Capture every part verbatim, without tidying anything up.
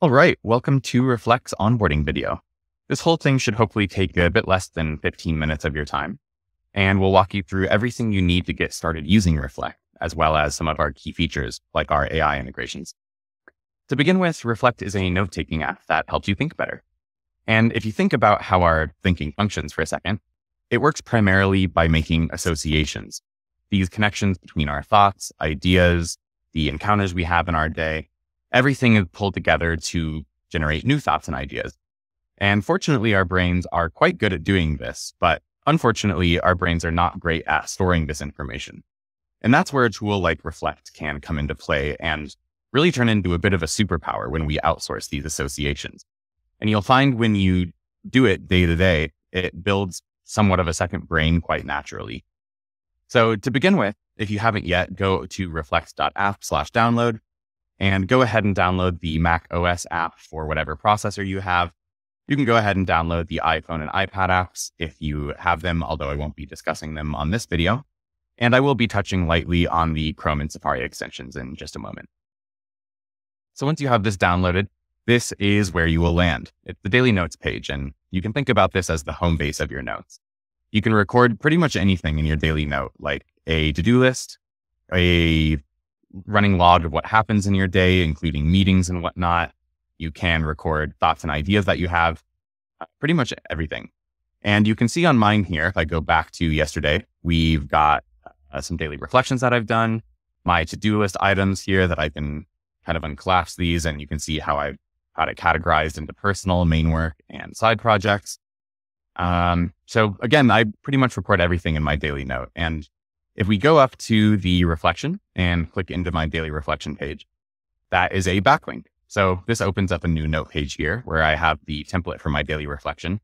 All right, welcome to Reflect's onboarding video. This whole thing should hopefully take a bit less than fifteen minutes of your time, and we'll walk you through everything you need to get started using Reflect, as well as some of our key features like our A I integrations. To begin with, Reflect is a note-taking app that helps you think better. And if you think about how our thinking functions for a second, it works primarily by making associations. These connections between our thoughts, ideas, the encounters we have in our day, everything is pulled together to generate new thoughts and ideas. And fortunately, our brains are quite good at doing this, but unfortunately, our brains are not great at storing this information. And that's where a tool like Reflect can come into play and really turn into a bit of a superpower when we outsource these associations. And you'll find when you do it day to day, it builds somewhat of a second brain quite naturally. So to begin with, if you haven't yet, go to reflect.app slash download and go ahead and download the Mac O S app for whatever processor you have. You can go ahead and download the iPhone and iPad apps if you have them, although I won't be discussing them on this video. And I will be touching lightly on the Chrome and Safari extensions in just a moment. So once you have this downloaded, this is where you will land. It's the daily notes page, and you can think about this as the home base of your notes. You can record pretty much anything in your daily note, like a to-do list, a running log of what happens in your day, including meetings and whatnot. You can record thoughts and ideas that you have, pretty much everything. And you can see on mine here, if I go back to yesterday, we've got uh, some daily reflections that I've done, my to-do list items here that I can kind of uncollapse these, and you can see how I've got it categorized into personal, main work, and side projects. Um, so again, I pretty much record everything in my daily note. And if we go up to the reflection and click into my daily reflection page, that is a backlink. So this opens up a new note page here where I have the template for my daily reflection.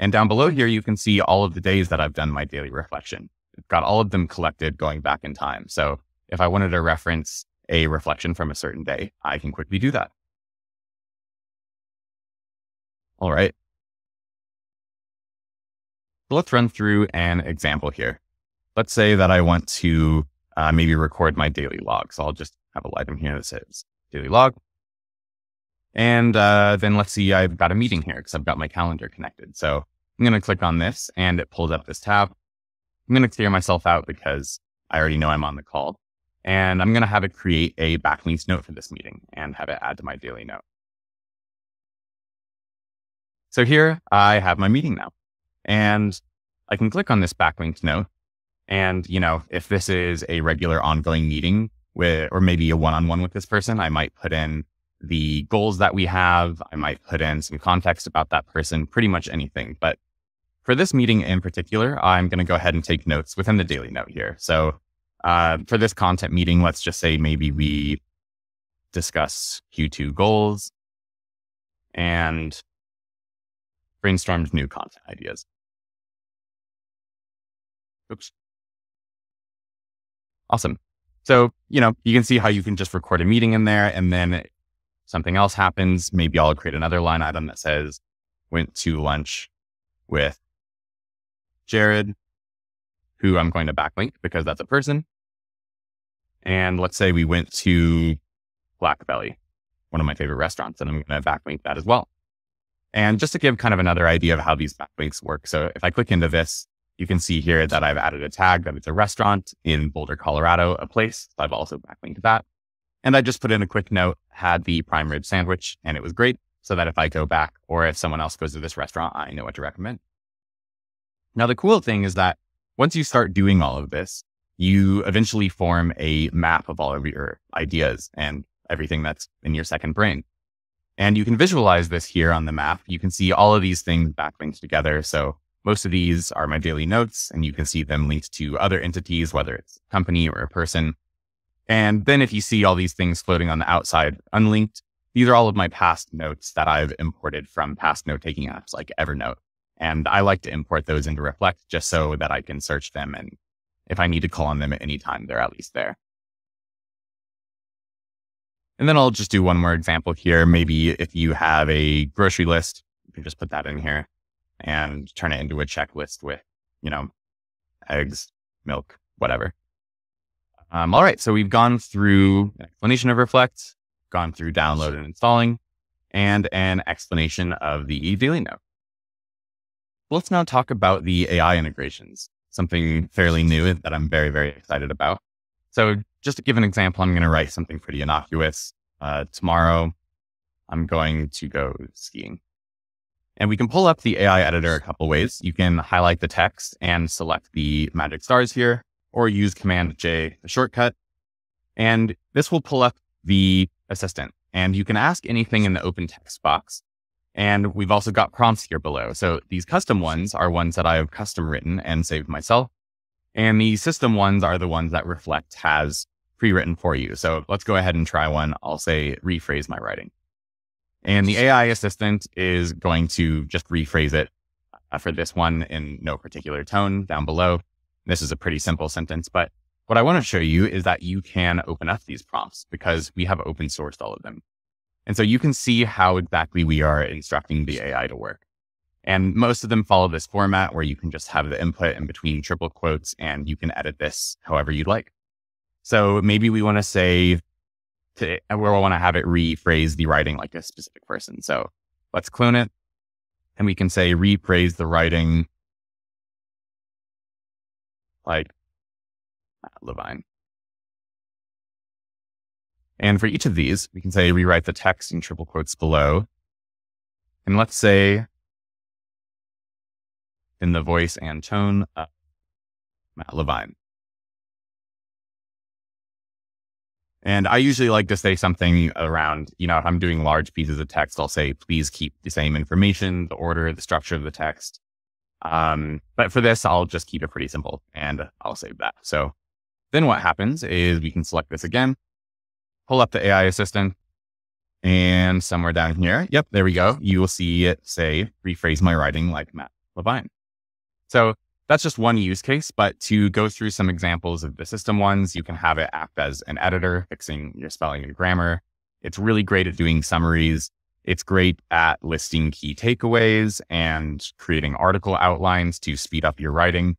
And down below here, you can see all of the days that I've done my daily reflection. I've got all of them collected going back in time. So if I wanted to reference a reflection from a certain day, I can quickly do that. All right. So let's run through an example here. Let's say that I want to uh, maybe record my daily log. So I'll just have a item here that says daily log. And uh, then let's see, I've got a meeting here because I've got my calendar connected. So I'm going to click on this and it pulls up this tab. I'm going to clear myself out because I already know I'm on the call. And I'm going to have it create a backlinks note for this meeting and have it add to my daily note. So here I have my meeting now, and I can click on this backlinks note. And, you know, if this is a regular ongoing meeting with, or maybe a one-on-one with this person, I might put in the goals that we have. I might put in some context about that person, pretty much anything. But for this meeting in particular, I'm going to go ahead and take notes within the daily note here. So uh, for this content meeting, let's just say maybe we discuss Q two goals and brainstormed new content ideas. Oops. Awesome. So, you know, you can see how you can just record a meeting in there and then something else happens. Maybe I'll create another line item that says went to lunch with Jared, who I'm going to backlink because that's a person. And let's say we went to Blackbelly, one of my favorite restaurants, and I'm going to backlink that as well. And just to give kind of another idea of how these backlinks work. So if I click into this, you can see here that I've added a tag that it's a restaurant in Boulder, Colorado, a place. So I've also backlinked that. And I just put in a quick note, had the prime rib sandwich, and it was great. So that if I go back or if someone else goes to this restaurant, I know what to recommend. Now, the cool thing is that once you start doing all of this, you eventually form a map of all of your ideas and everything that's in your second brain. And you can visualize this here on the map. You can see all of these things backlinked together. So most of these are my daily notes, and you can see them linked to other entities, whether it's a company or a person. And then if you see all these things floating on the outside unlinked, these are all of my past notes that I've imported from past note-taking apps like Evernote. And I like to import those into Reflect just so that I can search them. And if I need to call on them at any time, they're at least there. And then I'll just do one more example here. Maybe if you have a grocery list, you can just put that in here and turn it into a checklist with, you know, eggs, milk, whatever. Um, all right, so we've gone through an explanation of Reflect, gone through download and installing, and an explanation of the daily note. Let's now talk about the A I integrations, something fairly new that I'm very, very excited about. So just to give an example, I'm going to write something pretty innocuous. Uh, tomorrow, I'm going to go skiing. And we can pull up the A I editor a couple ways. You can highlight the text and select the magic stars here, or use Command J, the shortcut. And this will pull up the assistant. And you can ask anything in the open text box. And we've also got prompts here below. So these custom ones are ones that I have custom written and saved myself. And the system ones are the ones that Reflect has pre-written for you. So let's go ahead and try one. I'll say, rephrase my writing. And the A I assistant is going to just rephrase it uh, for this one in no particular tone down below. This is a pretty simple sentence, but what I want to show you is that you can open up these prompts because we have open sourced all of them. And so you can see how exactly we are instructing the A I to work. And most of them follow this format where you can just have the input in between triple quotes and you can edit this however you'd like. So maybe we want to say, to, we want to have it rephrase the writing like a specific person. So let's clone it and we can say rephrase the writing like Matt Levine. And for each of these, we can say rewrite the text in triple quotes below. And let's say in the voice and tone of Matt Levine. And I usually like to say something around, you know, if I'm doing large pieces of text, I'll say, please keep the same information, the order, the structure of the text. Um, but for this, I'll just keep it pretty simple and I'll save that. So then what happens is we can select this again, pull up the A I assistant, and somewhere down here. Yep, there we go. You will see it say, rephrase my writing like Matt Levine. So that's just one use case, but to go through some examples of the system ones, you can have it act as an editor, fixing your spelling and grammar. It's really great at doing summaries. It's great at listing key takeaways and creating article outlines to speed up your writing.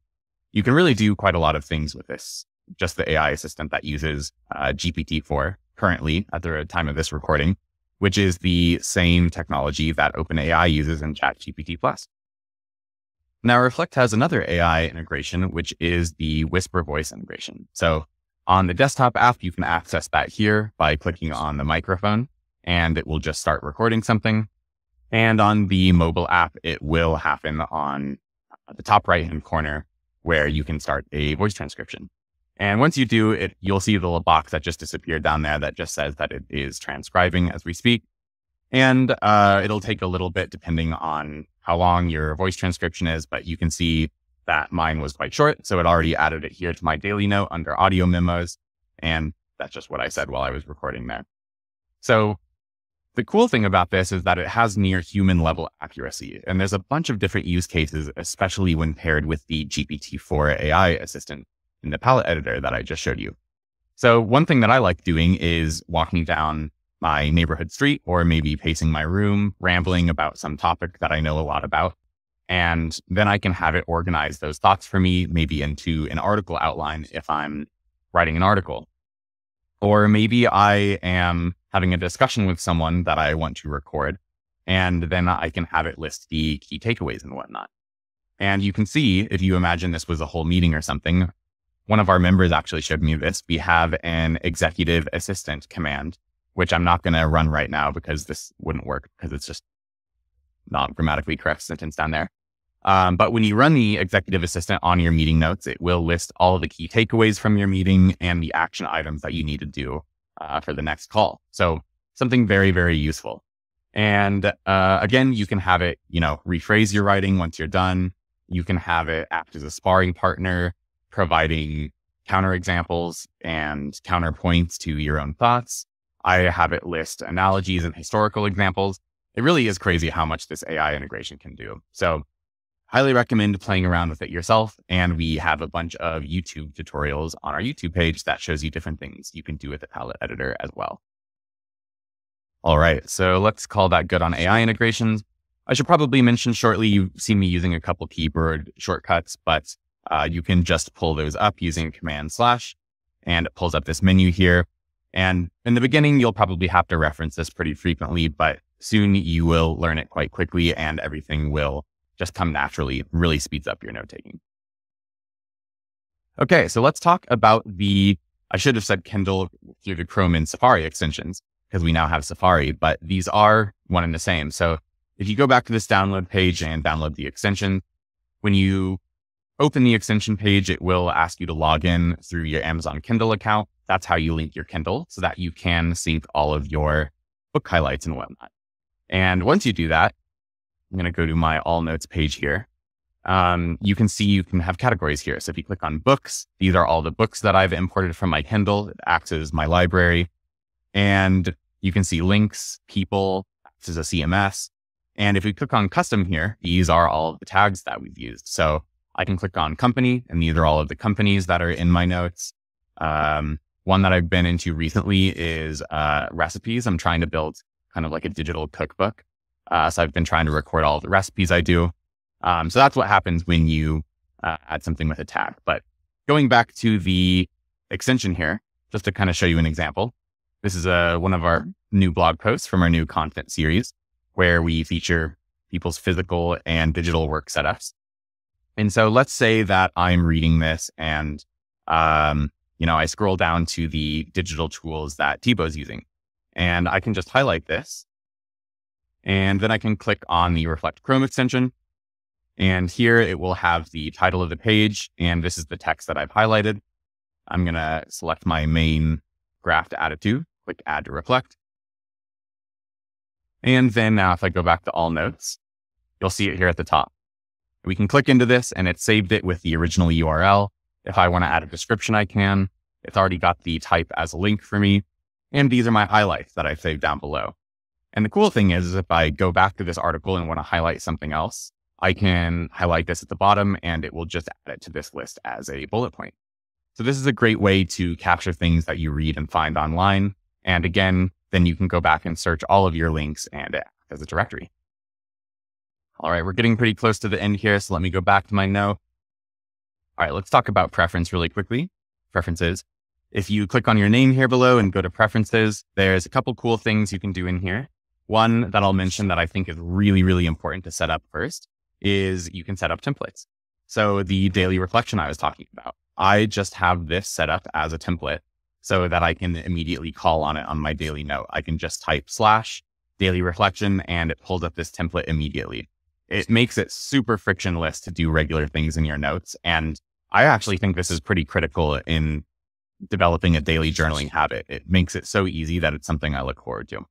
You can really do quite a lot of things with this, just the A I assistant that uses uh, G P T four currently at the time of this recording, which is the same technology that OpenAI uses in ChatGPT Plus. Now, Reflect has another A I integration, which is the Whisper voice integration. So on the desktop app, you can access that here by clicking on the microphone, and it will just start recording something. And on the mobile app, it will happen on the top right-hand corner where you can start a voice transcription. And once you do it, you'll see the little box that just disappeared down there that just says that it is transcribing as we speak. And uh, it'll take a little bit depending on how long your voice transcription is, but you can see that mine was quite short. So it already added it here to my daily note under audio memos. And that's just what I said while I was recording there. So the cool thing about this is that it has near human level accuracy. And there's a bunch of different use cases, especially when paired with the G P T four A I assistant in the palette editor that I just showed you. So one thing that I like doing is walking down my neighborhood street, or maybe pacing my room, rambling about some topic that I know a lot about. And then I can have it organize those thoughts for me, maybe into an article outline if I'm writing an article. Or maybe I am having a discussion with someone that I want to record, and then I can have it list the key takeaways and whatnot. And you can see, if you imagine this was a whole meeting or something, one of our members actually showed me this. We have an executive assistant command, which I'm not going to run right now because this wouldn't work because it's just not grammatically correct sentence down there. Um, but when you run the executive assistant on your meeting notes, it will list all of the key takeaways from your meeting and the action items that you need to do uh, for the next call. So something very, very useful. And uh, again, you can have it, you know, rephrase your writing once you're done. You can have it act as a sparring partner, providing counterexamples and counterpoints to your own thoughts. I have it list analogies and historical examples. It really is crazy how much this A I integration can do. So highly recommend playing around with it yourself. And we have a bunch of YouTube tutorials on our YouTube page that shows you different things you can do with the palette editor as well. All right, so let's call that good on A I integrations. I should probably mention shortly, you've seen me using a couple keyboard shortcuts, but uh, you can just pull those up using Command slash, and it pulls up this menu here. And in the beginning, you'll probably have to reference this pretty frequently, but soon you will learn it quite quickly and everything will just come naturally. It really speeds up your note taking. Okay, so let's talk about the, I should have said Kindle through the Chrome and Safari extensions because we now have Safari, but these are one and the same. So if you go back to this download page and download the extension, when you open the extension page, it will ask you to log in through your Amazon Kindle account. That's how you link your Kindle so that you can sync all of your book highlights and whatnot. And once you do that, I'm going to go to my all notes page here. Um, you can see you can have categories here. So if you click on books, these are all the books that I've imported from my Kindle. It acts as my library. And you can see links, people, acts as a C M S. And if we click on custom here, these are all of the tags that we've used. So I can click on company, and these are all of the companies that are in my notes. Um, one that I've been into recently is uh, recipes. I'm trying to build kind of like a digital cookbook. Uh, so I've been trying to record all the recipes I do. Um, so that's what happens when you uh, add something with a tag. But going back to the extension here, just to kind of show you an example, this is a, one of our new blog posts from our new content series where we feature people's physical and digital work setups. And so let's say that I'm reading this and, um, you know, I scroll down to the digital tools that Tebow's using, and I can just highlight this, and then I can click on the Reflect Chrome extension. And here it will have the title of the page. And this is the text that I've highlighted. I'm going to select my main graph to add it to, click add to Reflect. And then now if I go back to all notes, you'll see it here at the top. We can click into this and it saved it with the original U R L. If I want to add a description, I can. It's already got the type as a link for me. And these are my highlights that I've saved down below. And the cool thing is, is if I go back to this article and want to highlight something else, I can highlight this at the bottom and it will just add it to this list as a bullet point. So this is a great way to capture things that you read and find online. And again, then you can go back and search all of your links and it acts as a directory. All right, we're getting pretty close to the end here. So let me go back to my note. All right, let's talk about preference really quickly. Preferences. If you click on your name here below and go to preferences, there's a couple cool things you can do in here. One that I'll mention that I think is really, really important to set up first is you can set up templates. So the daily reflection I was talking about, I just have this set up as a template so that I can immediately call on it on my daily note. I can just type slash daily reflection and it pulls up this template immediately. It makes it super frictionless to do regular things in your notes. And I actually think this is pretty critical in developing a daily journaling habit. It makes it so easy that it's something I look forward to.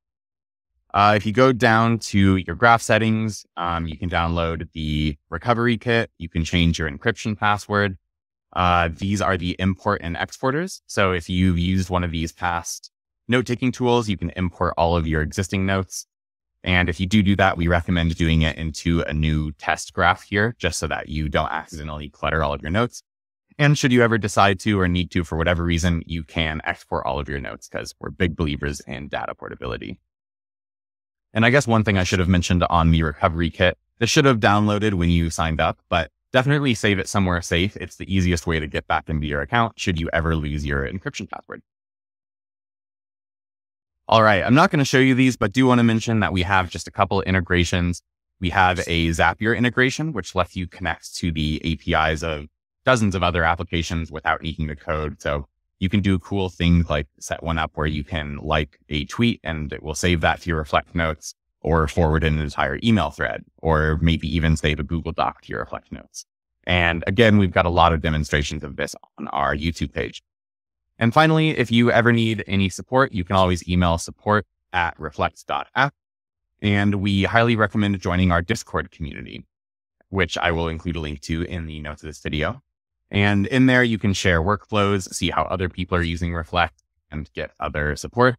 Uh, if you go down to your graph settings, um, you can download the recovery kit. You can change your encryption password. Uh, these are the import and exporters. So if you've used one of these past note-taking tools, you can import all of your existing notes. And if you do do that, we recommend doing it into a new test graph here, just so that you don't accidentally clutter all of your notes. And should you ever decide to or need to, for whatever reason, you can export all of your notes because we're big believers in data portability. And I guess one thing I should have mentioned on the recovery kit, this should have downloaded when you signed up, but definitely save it somewhere safe. It's the easiest way to get back into your account should you ever lose your encryption password. All right, I'm not going to show you these, but do want to mention that we have just a couple integrations. We have a Zapier integration, which lets you connect to the A P Is of dozens of other applications without needing the code. So you can do cool things like set one up where you can like a tweet and it will save that to your Reflect notes or forward an entire email thread, or maybe even save a Google Doc to your Reflect notes. And again, we've got a lot of demonstrations of this on our YouTube page. And finally, if you ever need any support, you can always email support at reflect dot app. And we highly recommend joining our Discord community, which I will include a link to in the notes of this video. And in there, you can share workflows, see how other people are using Reflect, and get other support.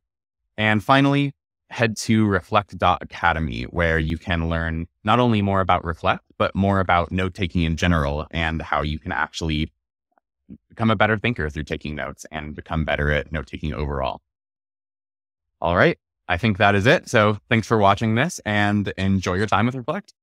And finally, head to reflect dot academy, where you can learn not only more about Reflect, but more about note-taking in general and how you can actually become a better thinker through taking notes and become better at note-taking overall. All right, I think that is it. So thanks for watching this and enjoy your time with Reflect.